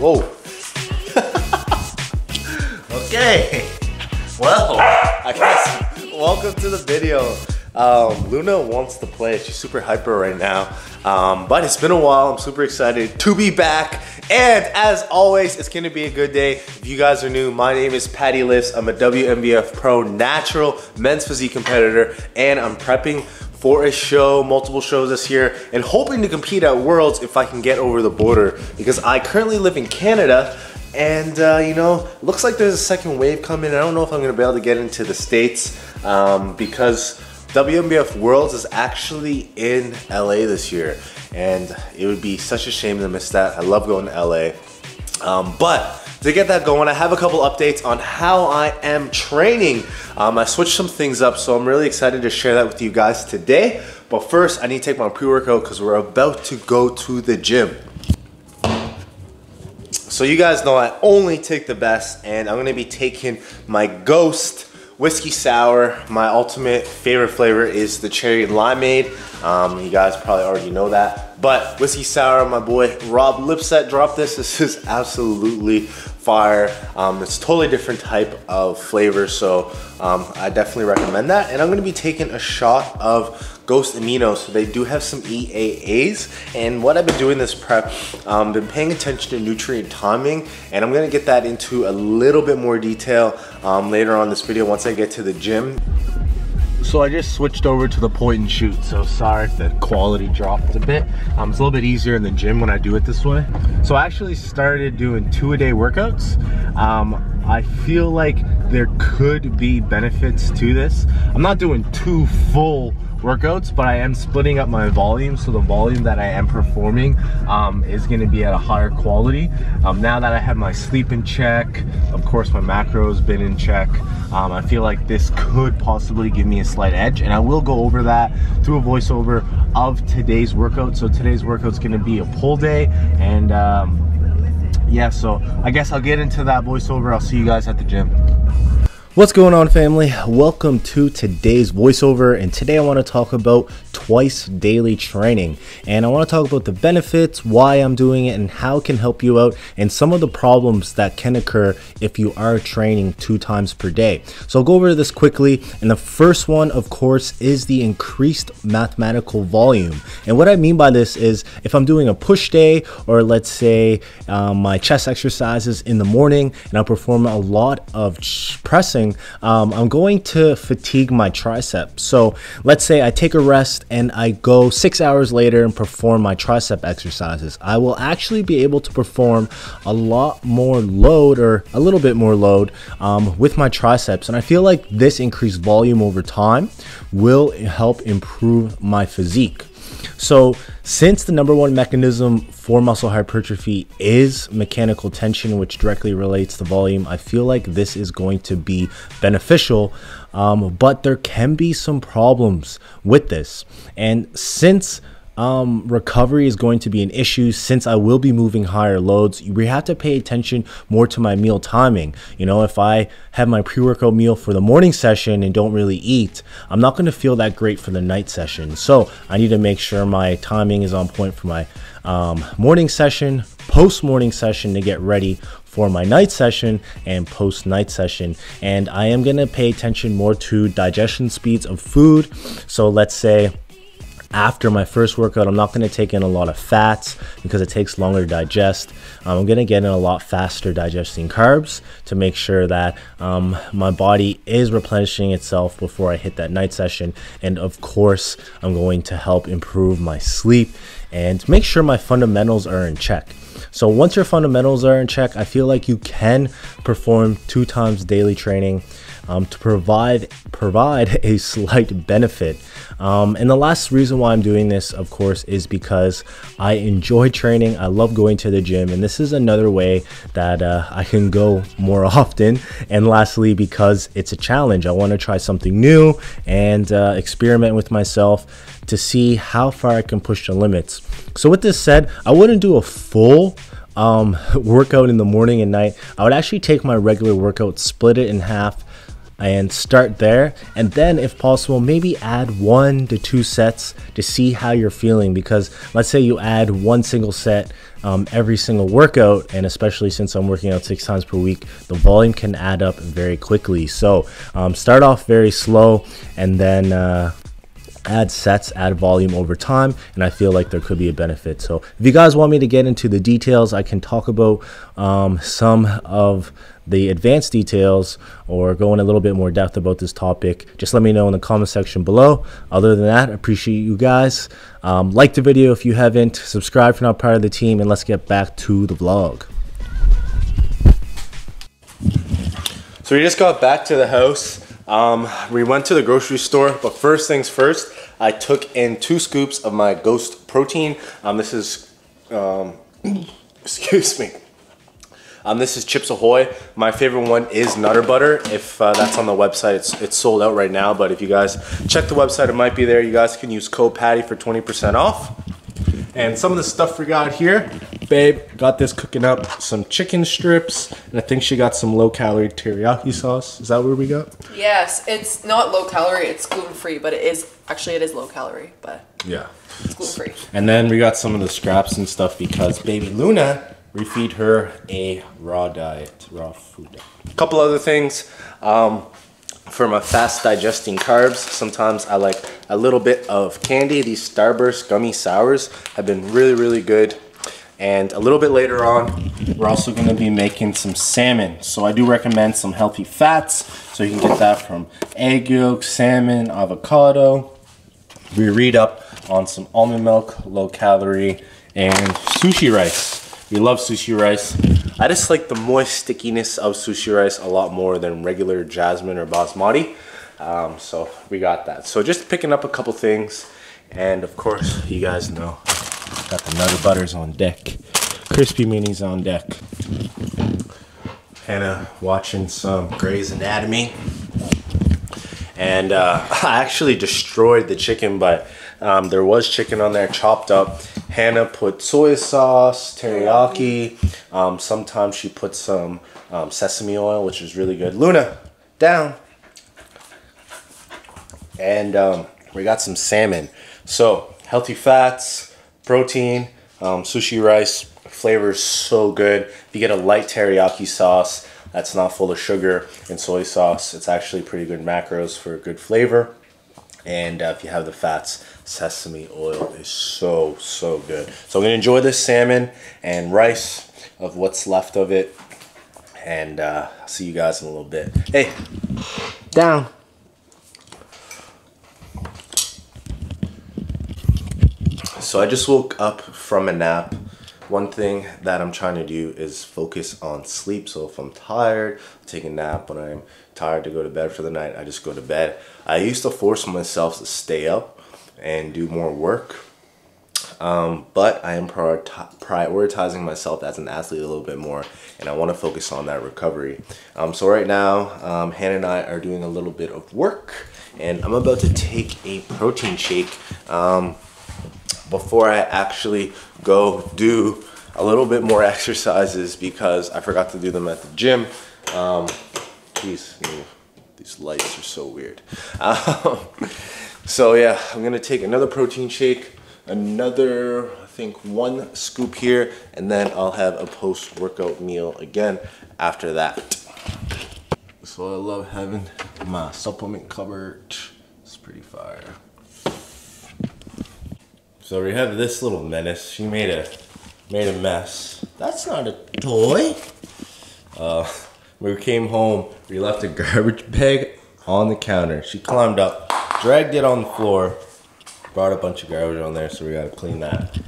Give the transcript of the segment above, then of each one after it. Whoa. Okay. Well, I guess welcome to the video. Luna wants to play. She's super hyper right now. But it's been a while. I'm super excited to be back. And as always, it's gonna be a good day. If you guys are new, my name is Patty Lifts. I'm a WMBF Pro natural men's physique competitor, and I'm prepping for a show, multiple shows this year, and hoping to compete at Worlds if I can get over the border, because I currently live in Canada, and you know, looks like there's a second wave coming. I don't know if I'm gonna be able to get into the States because WMBF Worlds is actually in LA this year, and it would be such a shame to miss that. I love going to LA. But to get that going, I have a couple updates on how I am training. I switched some things up, so I'm really excited to share that with you guys today. But first, I need to take my pre-workout because we're about to go to the gym. So you guys know I only take the best, and I'm going to be taking my Ghost Whiskey Sour. My ultimate favorite flavor is the cherry limeade. You guys probably already know that. But Whiskey Sour, my boy Rob Lipset dropped this. This is absolutely fire. It's a totally different type of flavor, so I definitely recommend that. And I'm gonna be taking a shot of Ghost Amino. So they do have some EAAs. And what I've been doing this prep, been paying attention to nutrient timing, and I'm gonna get that into a little bit more detail later on this video once I get to the gym. So I just switched over to the point and shoot, so sorry if the quality dropped a bit. It's a little bit easier in the gym when I do it this way. So I actually started doing 2 a day workouts. I feel like there could be benefits to this. I'm not doing 2 full workouts, but I am splitting up my volume, so the volume that I am performing is going to be at a higher quality. Now that I have my sleep in check, of course my macros been in check, I feel like this could possibly give me a slight edge, and I will go over that through a voiceover of today's workout. So today's workout's going to be a pull day, and yeah, so I guess I'll get into that voiceover. I'll see you guys at the gym. What's going on, family? Welcome to today's voiceover, and today I want to talk about twice daily training, and I want to talk about the benefits, why I'm doing it, and how it can help you out, and some of the problems that can occur if you are training 2 times per day. So I'll go over this quickly, and the first one, of course, is the increased mathematical volume. And what I mean by this is, if I'm doing a push day, or let's say my chest exercises in the morning, and I perform a lot of pressing, I'm going to fatigue my tricep. So let's say I take a rest and I go 6 hours later and perform my tricep exercises. I will actually be able to perform a lot more load, or a little bit more load, with my triceps. And I feel like this increased volume over time will help improve my physique. So since the #1 mechanism for muscle hypertrophy is mechanical tension, which directly relates to volume, I feel like this is going to be beneficial, but there can be some problems with this. And since recovery is going to be an issue, since I will be moving higher loads, we have to pay attention more to my meal timing. You know, if I have my pre-workout meal for the morning session and don't really eat, I'm not going to feel that great for the night session. So I need to make sure my timing is on point for my morning session, post-morning session to get ready for my night session, and post night session. And I am going to pay attention more to digestion speeds of food. So let's say after my first workout, I'm not going to take in a lot of fats because it takes longer to digest. I'm going to get in a lot faster digesting carbs to make sure that my body is replenishing itself before I hit that night session. And of course, I'm going to help improve my sleep and make sure my fundamentals are in check. So once your fundamentals are in check, I feel like you can perform 2 times daily training to provide a slight benefit. And the last reason why I'm doing this, of course, is because I enjoy training. I love going to the gym, and this is another way that I can go more often. And lastly, because it's a challenge, I want to try something new and experiment with myself to see how far I can push the limits. So with this said, I wouldn't do a full workout in the morning and night. I would actually take my regular workout, split it in half, and start there, and then if possible maybe add 1 to 2 sets to see how you're feeling, because let's say you add one single set every single workout, and especially since I'm working out 6 times per week, the volume can add up very quickly. So start off very slow and then add sets, add volume over time, and I feel like there could be a benefit. So if you guys want me to get into the details, I can talk about some of the advanced details or go in a little bit more depth about this topic. Just let me know in the comment section below. Other than that, I appreciate you guys. Like the video if you haven't, subscribe if you're not part of the team, and let's get back to the vlog. So we just got back to the house. We went to the grocery store, but first things first, I took in 2 scoops of my Ghost protein. This is, excuse me. This is Chips Ahoy. My favorite one is Nutter Butter. If that's on the website, it's sold out right now, but if you guys check the website, it might be there. You guys can use code Patty for 20% off. And some of the stuff we got here, babe got this cooking up, some chicken strips, and I think she got some low-calorie teriyaki sauce. Is that what we got? Yes, it's not low-calorie, it's gluten-free, but it is low-calorie, but yeah, it's gluten-free. And then we got some of the scraps and stuff because baby Luna, we feed her a raw diet, raw food diet. A couple other things. For my fast digesting carbs, sometimes I like a little bit of candy. These Starburst gummy sours have been really good. And a little bit later on, we're also going to be making some salmon. So I do recommend some healthy fats. So you can get that from egg yolk, salmon, avocado. We read up on some almond milk, low calorie, and sushi rice. We love sushi rice. I just like the moist stickiness of sushi rice a lot more than regular jasmine or basmati. So we got that. So just picking up a couple things. And of course, you guys know, got the Nutter Butters on deck. Crispy Minis on deck. Hannah watching some Grey's Anatomy. And I actually destroyed the chicken, but there was chicken on there chopped up. Hannah put soy sauce, teriyaki. Sometimes she puts some sesame oil, which is really good. Luna, down. And we got some salmon. So healthy fats, protein, sushi rice. Flavor is so good. If you get a light teriyaki sauce that's not full of sugar and soy sauce, it's actually pretty good macros for a good flavor. And if you have the fats, sesame oil is so good. So I'm gonna enjoy this salmon and rice of what's left of it, and I'll see you guys in a little bit. Hey, down. So I just woke up from a nap. One thing that I'm trying to do is focus on sleep. So if I'm tired, I'll take a nap. When I'm tired to go to bed for the night, I just go to bed. I used to force myself to stay up and do more work. But I am prioritizing myself as an athlete a little bit more, and I want to focus on that recovery. So right now, Hannah and I are doing a little bit of work, and I'm about to take a protein shake. Before I actually go do a little bit more exercises, because I forgot to do them at the gym. Geez, these lights are so weird. So yeah, I'm gonna take another protein shake, another, I think 1 scoop here, and then I'll have a post-workout meal again after that. So I love having my supplement cupboard. It's pretty fire. So we have this little menace. She made a mess. That's not a toy. We came home, we left a garbage bag on the counter. She climbed up, dragged it on the floor, brought a bunch of garbage on there, so we gotta clean that.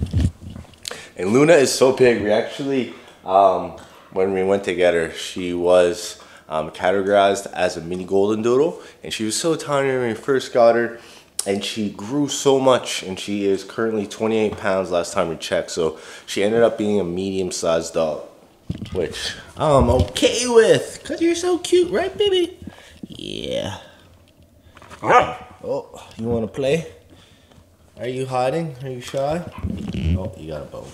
And Luna is so big. We actually, when we went to get her, she was categorized as a mini golden doodle, and she was so tiny when we first got her. And she grew so much, and she is currently 28 pounds last time we checked. So she ended up being a medium-sized dog, which I'm okay with, because you're so cute, right, baby? Yeah. Oh, you want to play? Are you hiding? Are you shy? Oh, you got a bone.